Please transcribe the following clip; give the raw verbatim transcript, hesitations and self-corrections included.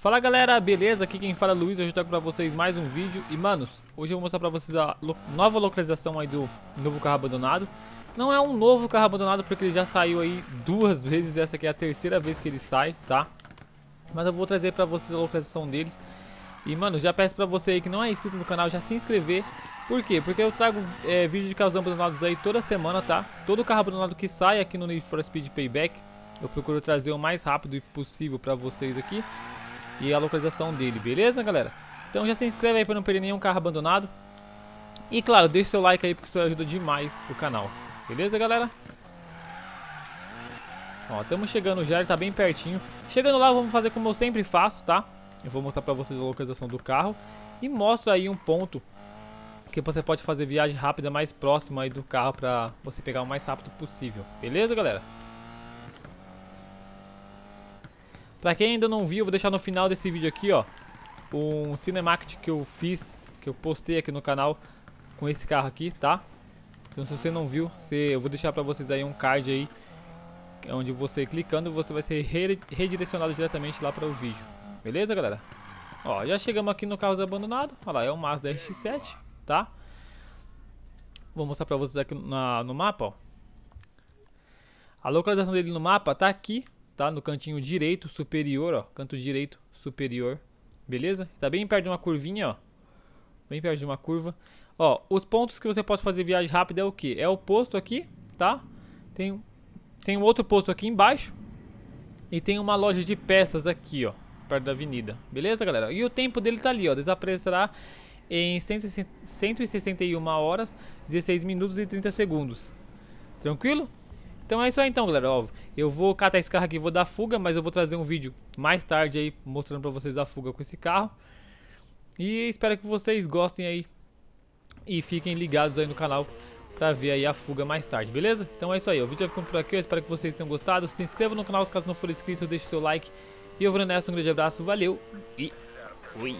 Fala galera, beleza? Aqui quem fala é Luiz, hoje eu trago pra vocês mais um vídeo. E manos, hoje eu vou mostrar pra vocês a lo nova localização aí do novo carro abandonado. Não é um novo carro abandonado porque ele já saiu aí duas vezes, essa aqui é a terceira vez que ele sai, tá? Mas eu vou trazer pra vocês a localização deles. E mano, já peço pra você aí que não é inscrito no canal, já se inscrever. Por quê? Porque eu trago é, vídeo de carros abandonados aí toda semana, tá? Todo carro abandonado que sai aqui no Need for Speed Payback, eu procuro trazer o mais rápido possível pra vocês aqui. E a localização dele, beleza galera? Então já se inscreve aí para não perder nenhum carro abandonado. E claro, deixa seu like aí porque isso ajuda demais o canal. Beleza galera? Ó, estamos chegando já, ele tá bem pertinho. Chegando lá, vamos fazer como eu sempre faço, tá? Eu vou mostrar para vocês a localização do carro. E mostro aí um ponto que você pode fazer viagem rápida mais próxima aí do carro para você pegar o mais rápido possível. Beleza galera? Pra quem ainda não viu, eu vou deixar no final desse vídeo aqui, ó, um Cinemact que eu fiz, que eu postei aqui no canal com esse carro aqui, tá? Então se você não viu, você, eu vou deixar pra vocês aí um card aí, onde você clicando, você vai ser re redirecionado diretamente lá para o vídeo. Beleza, galera? Ó, já chegamos aqui no carro abandonado, olha lá, é um Mazda R X sete, tá? Vou mostrar pra vocês aqui na, no mapa, ó. A localização dele no mapa tá aqui. Tá no cantinho direito superior, ó, canto direito superior, beleza? Tá bem perto de uma curvinha, ó, bem perto de uma curva. Ó, os pontos que você pode fazer viagem rápida é o que? É o posto aqui, tá? Tem, tem um outro posto aqui embaixo e tem uma loja de peças aqui, ó, perto da avenida, beleza, galera? E o tempo dele tá ali, ó, desaparecerá em cento e sessenta e uma horas, dezesseis minutos e trinta segundos, tranquilo? Então é isso aí então galera, ó, eu vou catar esse carro aqui, vou dar fuga, mas eu vou trazer um vídeo mais tarde aí, mostrando pra vocês a fuga com esse carro. E espero que vocês gostem aí e fiquem ligados aí no canal pra ver aí a fuga mais tarde, beleza? Então é isso aí, o vídeo vai ficando por aqui, eu espero que vocês tenham gostado. Se inscreva no canal, caso não for inscrito, deixe o seu like. E eu vou nessa, um grande abraço, valeu e fui!